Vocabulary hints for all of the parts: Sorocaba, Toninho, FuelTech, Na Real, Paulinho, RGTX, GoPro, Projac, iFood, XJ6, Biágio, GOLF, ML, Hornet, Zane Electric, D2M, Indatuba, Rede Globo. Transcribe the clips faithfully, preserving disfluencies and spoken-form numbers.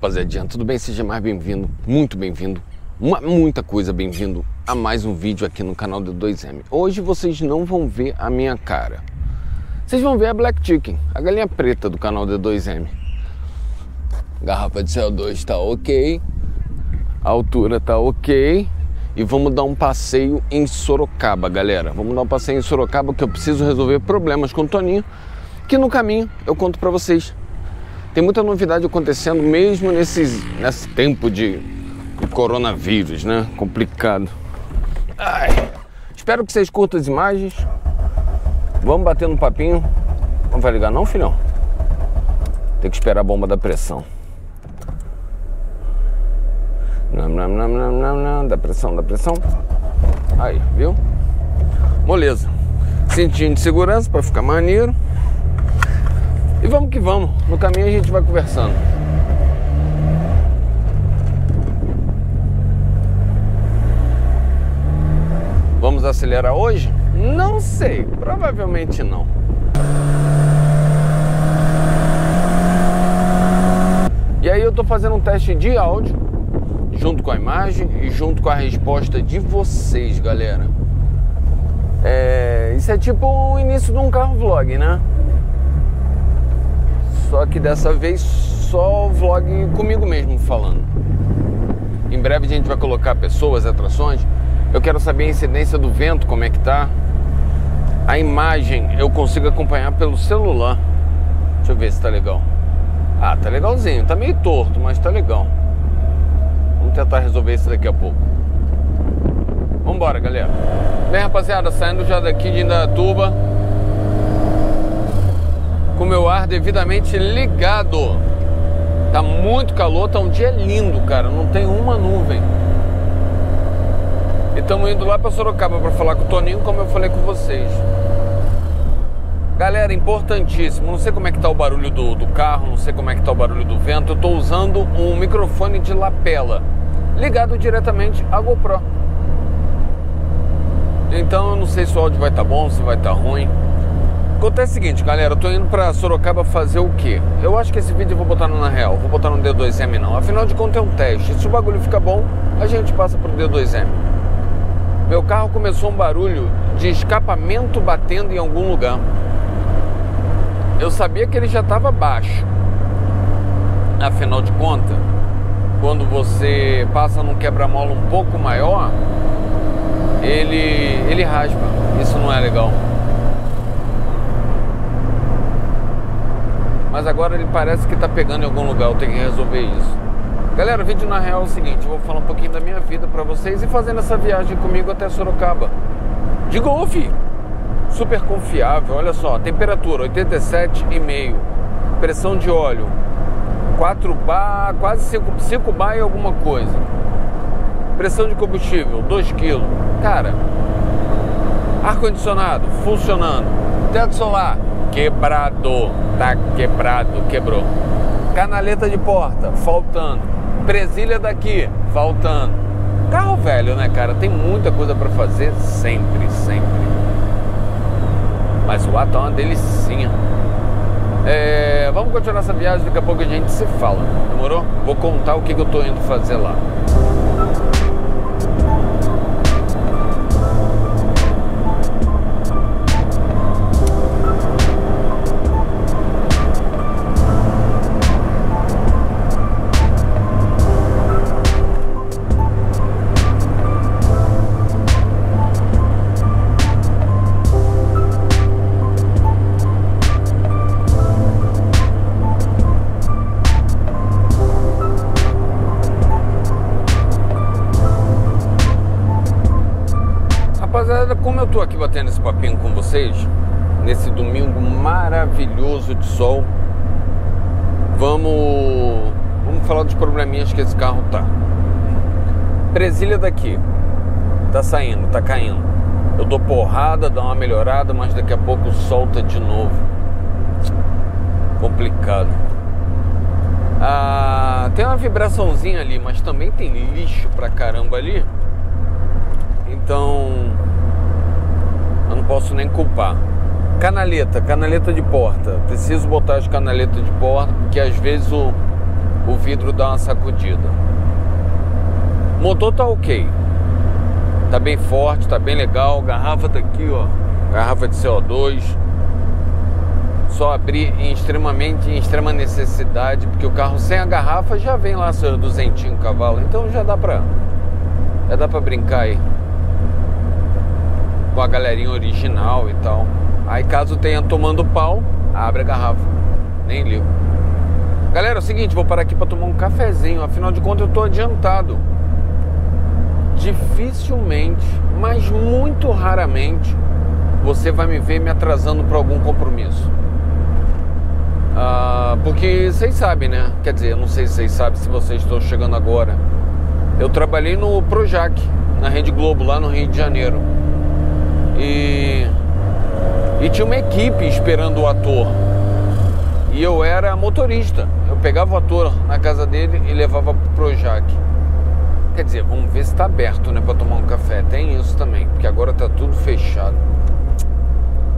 rapaziadinha, tudo bem? Seja mais bem-vindo, muito bem-vindo, muita coisa bem-vindo a mais um vídeo aqui no canal D dois M. Hoje vocês não vão ver a minha cara, vocês vão ver a Black Chicken, a galinha preta do canal D dois M. Garrafa de C O dois tá ok, a altura tá ok. E vamos dar um passeio em Sorocaba, galera. Vamos dar um passeio em Sorocaba, que eu preciso resolver problemas com o Toninho, que no caminho eu conto pra vocês. Tem muita novidade acontecendo, mesmo nesses, nesse tempo de coronavírus, né? Complicado. Ai. Espero que vocês curtam as imagens. Vamos bater no papinho. Não vai ligar não, filhão? Tem que esperar a bomba da pressão. Não, não, não, não, não, não. Dá pressão, dá pressão. Aí, viu? Moleza. Cintinho de segurança para ficar maneiro. E vamos que vamos. No caminho a gente vai conversando. Vamos acelerar hoje? Não sei. Provavelmente não. E aí eu tô fazendo um teste de áudio junto com a imagem e junto com a resposta de vocês, galera. É, isso é tipo o início de um carro vlog, né? Só que dessa vez só o vlog comigo mesmo falando. Em breve a gente vai colocar pessoas, atrações. Eu quero saber a incidência do vento, como é que tá. A imagem eu consigo acompanhar pelo celular. Deixa eu ver se tá legal. Ah, tá legalzinho. Tá meio torto, mas tá legal. Vamos tentar resolver isso daqui a pouco. Vambora, galera. Bem, rapaziada, saindo já daqui de Indatuba, com meu ar devidamente ligado. Tá muito calor, tá um dia lindo, cara. Não tem uma nuvem. E estamos indo lá pra Sorocaba pra falar com o Toninho, como eu falei com vocês. Galera, importantíssimo, não sei como é que tá o barulho do, do carro, não sei como é que tá o barulho do vento. Eu tô usando um microfone de lapela, ligado diretamente à GoPro. Então eu não sei se o áudio vai tá bom, se vai tá ruim. Acontece o seguinte, galera, eu tô indo pra Sorocaba fazer o quê? Eu acho que esse vídeo eu vou botar no Na Real, vou botar no D dois M não. Afinal de contas é um teste, se o bagulho ficar bom, a gente passa pro D dois M. Meu carro começou um barulho de escapamento batendo em algum lugar. Eu sabia que ele já estava baixo. Afinal de contas, quando você passa num quebra-mola um pouco maior, ele, ele raspa. Isso não é legal. Mas agora ele parece que está pegando em algum lugar. Eu tenho que resolver isso. Galera, o vídeo Na Real é o seguinte. Eu vou falar um pouquinho da minha vida para vocês e fazendo essa viagem comigo até Sorocaba. De golfe. Super confiável, olha só, temperatura oitenta e sete vírgula cinco, pressão de óleo quatro bar, quase cinco bar e alguma coisa, pressão de combustível dois quilos, cara, ar-condicionado funcionando, teto solar quebrado, tá quebrado, quebrou, canaleta de porta faltando, presilha daqui faltando, carro velho, né, cara, tem muita coisa pra fazer sempre, sempre. Mas o ar tá uma delicinha. É, vamos continuar essa viagem, daqui a pouco a gente se fala. Demorou? Vou contar o que, que eu tô indo fazer lá. Como eu tô aqui batendo esse papinho com vocês nesse domingo maravilhoso de sol, vamos vamos falar dos probleminhas que esse carro tá. Presilha daqui tá saindo, tá caindo. Eu dou porrada, dá uma melhorada, mas daqui a pouco solta de novo. Complicado. Ah, tem uma vibraçãozinha ali, mas também tem lixo pra caramba ali. Então eu não posso nem culpar. Canaleta, canaleta de porta. Preciso botar as canaletas de porta, porque às vezes o, o vidro dá uma sacudida. O motor tá ok, tá bem forte, tá bem legal. Garrafa tá aqui, ó, garrafa de C O dois. Só abrir em, extremamente, em extrema necessidade, porque o carro sem a garrafa já vem lá seus duzentos cavalos. Então já dá pra, já dá pra brincar aí com a galerinha original e tal. Aí caso tenha tomando pau, abre a garrafa, nem ligo. Galera, é o seguinte, vou parar aqui pra tomar um cafezinho. Afinal de contas eu tô adiantado. Dificilmente, mas muito raramente, você vai me ver me atrasando pra algum compromisso. Ah, porque vocês sabem, né? Quer dizer, eu não sei se vocês sabem, se vocês estão chegando agora. Eu trabalhei no Projac, na Rede Globo, lá no Rio de Janeiro. E, e tinha uma equipe esperando o ator. E eu era motorista. Eu pegava o ator na casa dele e levava pro Projac. Quer dizer, vamos ver se tá aberto, né? Pra tomar um café. Tem isso também, porque agora tá tudo fechado.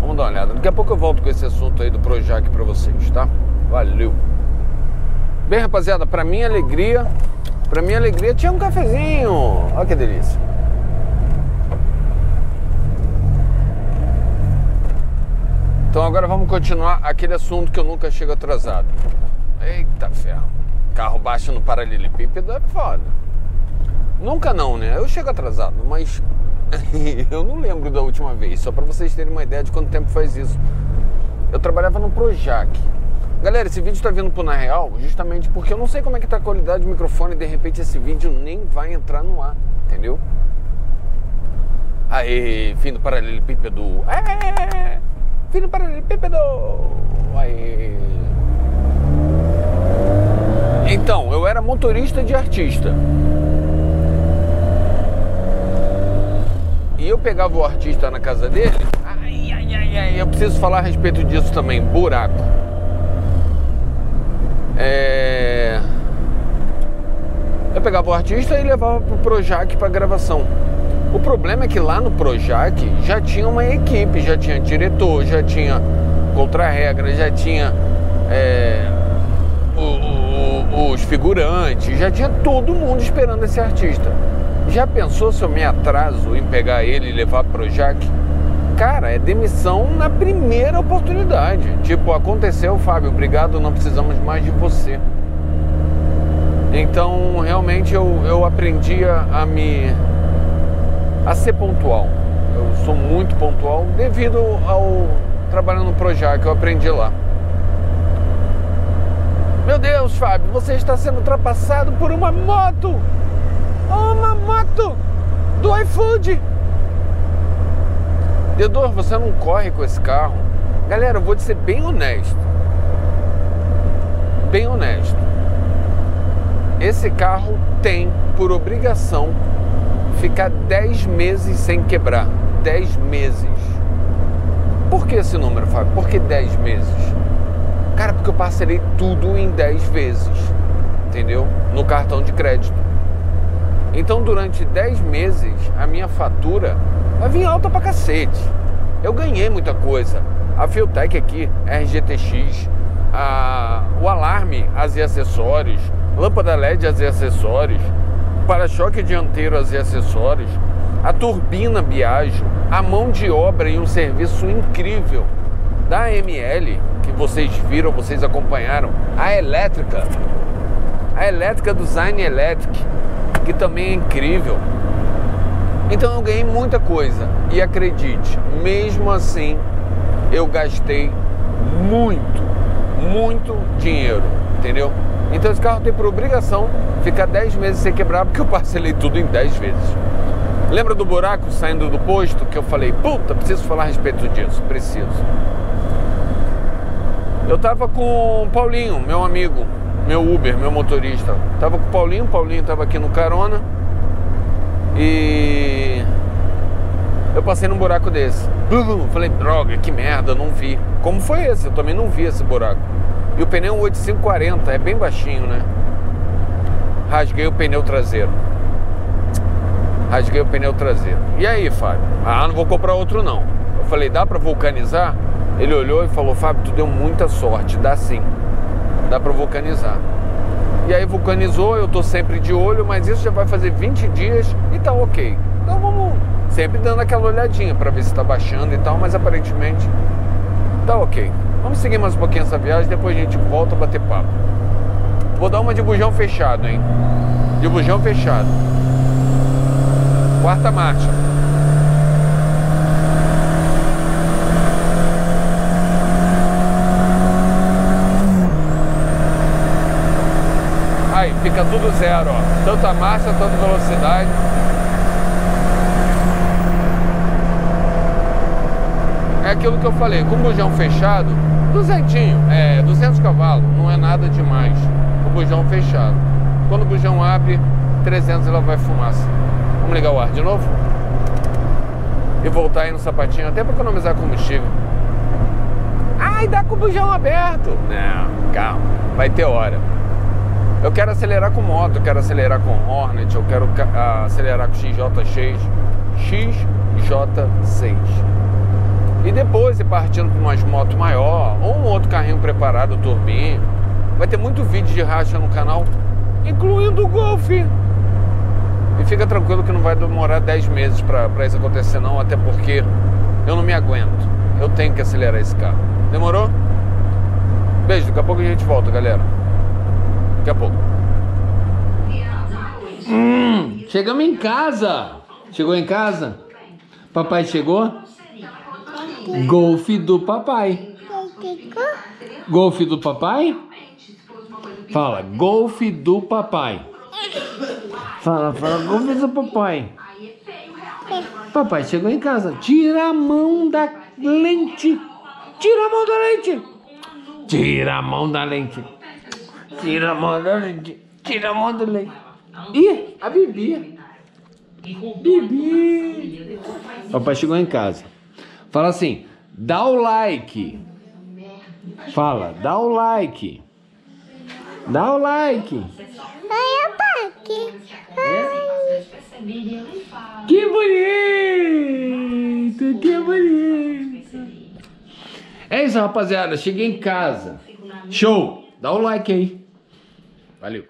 Vamos dar uma olhada. Daqui a pouco eu volto com esse assunto aí do Projac pra vocês, tá? Valeu! Bem, rapaziada, pra minha alegria, pra minha alegria tinha um cafezinho. Olha que delícia. Então agora vamos continuar aquele assunto que eu nunca chego atrasado. Eita ferro. Carro baixo no paralelepípedo é foda. Nunca não, né? Eu chego atrasado, mas... eu não lembro da última vez, só para vocês terem uma ideia de quanto tempo faz isso. Eu trabalhava no Projac. Galera, esse vídeo está vindo pro Na Real justamente porque eu não sei como é que tá a qualidade do microfone e de repente esse vídeo nem vai entrar no ar, entendeu? Aê, fim do paralelepípedo. Aê, fim do paralelepípedo. Aê. Então, eu era motorista de artista. E eu pegava o artista na casa dele. Ai, ai, ai, ai, eu preciso falar a respeito disso também. Buraco. É... Eu pegava o artista e levava pro Projac pra gravação. O problema é que lá no Projac já tinha uma equipe, já tinha diretor, já tinha contra-regra, já tinha é... o, o, os figurantes, já tinha todo mundo esperando esse artista. Já pensou se eu me atraso em pegar ele e levar pro Projac? Cara, é demissão na primeira oportunidade. Tipo, aconteceu, Fábio, obrigado, não precisamos mais de você. Então, realmente, eu, eu aprendi a, a me... a ser pontual. Eu sou muito pontual devido ao trabalhando no Projac, eu aprendi lá. Meu Deus, Fábio, você está sendo ultrapassado por uma moto! Uma moto do iFood. Dedor, você não corre com esse carro. Galera, eu vou te ser bem honesto. Bem honesto. Esse carro tem por obrigação ficar dez meses sem quebrar. dez meses. Por que esse número, Fábio? Por que dez meses? Cara, porque eu parcelei tudo em dez vezes. Entendeu? No cartão de crédito. Então, durante dez meses, a minha fatura vai vir alta pra cacete. Eu ganhei muita coisa. A FuelTech aqui, R G T X, a... o alarme, as e acessórios, lâmpada L E D, as e acessórios, para-choque dianteiro, as e acessórios, a turbina Biágio, a mão de obra e um serviço incrível da M L, que vocês viram, vocês acompanharam, a elétrica, a elétrica do Zane Electric, que também é incrível. Então eu ganhei muita coisa. E acredite, mesmo assim eu gastei muito, muito dinheiro, entendeu? Então esse carro tem por obrigação ficar dez meses sem quebrar, porque eu parcelei tudo em dez vezes. Lembra do buraco saindo do posto que eu falei, puta, preciso falar a respeito disso, preciso. Eu tava com o Paulinho, meu amigo, meu Uber, meu motorista. Tava com o Paulinho, o Paulinho tava aqui no carona. E eu passei num buraco desse. Falei, droga, que merda, não vi. Como foi esse? Eu também não vi esse buraco. E o pneu oito cinco quarenta, é bem baixinho, né? Rasguei o pneu traseiro. Rasguei o pneu traseiro. E aí, Fábio? Ah, não vou comprar outro não. Eu falei, dá pra vulcanizar? Ele olhou e falou, Fábio, tu deu muita sorte, dá sim. Dá para vulcanizar. E aí vulcanizou, eu tô sempre de olho, mas isso já vai fazer vinte dias e tá ok. Então vamos sempre dando aquela olhadinha pra ver se tá baixando e tal, mas aparentemente tá ok. Vamos seguir mais um pouquinho essa viagem, depois a gente volta a bater papo. Vou dar uma de bujão fechado, hein? De bujão fechado. Quarta marcha. Aí, fica tudo zero, ó. Tanto a marcha, tanto a velocidade. É aquilo que eu falei, com o bujão fechado, duzentinho, é duzentos cavalos, não é nada demais. O bujão fechado. Quando o bujão abre, trezentos ela vai fumaça. Vamos ligar o ar de novo? E voltar aí no sapatinho, até para economizar combustível. Ai, dá com o bujão aberto! Não, calma, vai ter hora. Eu quero acelerar com moto, eu quero acelerar com Hornet, eu quero acelerar com X J seis. X J seis. E depois, e partindo para umas motos maior ou um outro carrinho preparado, turbinho, vai ter muito vídeo de racha no canal, incluindo o Golf. E fica tranquilo que não vai demorar dez meses para isso acontecer não, até porque eu não me aguento. Eu tenho que acelerar esse carro. Demorou? Beijo, daqui a pouco a gente volta, galera. Daqui a pouco. Hum, chegamos em casa. Chegou em casa? Papai chegou? Golfe do papai. Golfe do papai? Fala, golfe do papai. Fala, fala, golfe do papai. Papai chegou em casa. Tira a mão da lente. Tira a mão da lente. Tira a mão da lente. Tira a mão da lente. Tira a mão da lente. Ih, a Bibi. Bibi. Papai chegou em casa. Fala assim, dá o like. Fala, dá o like. Dá o like. Que bonito, que bonito. É isso, rapaziada. Cheguei em casa. Show. Dá o like aí. Valeu.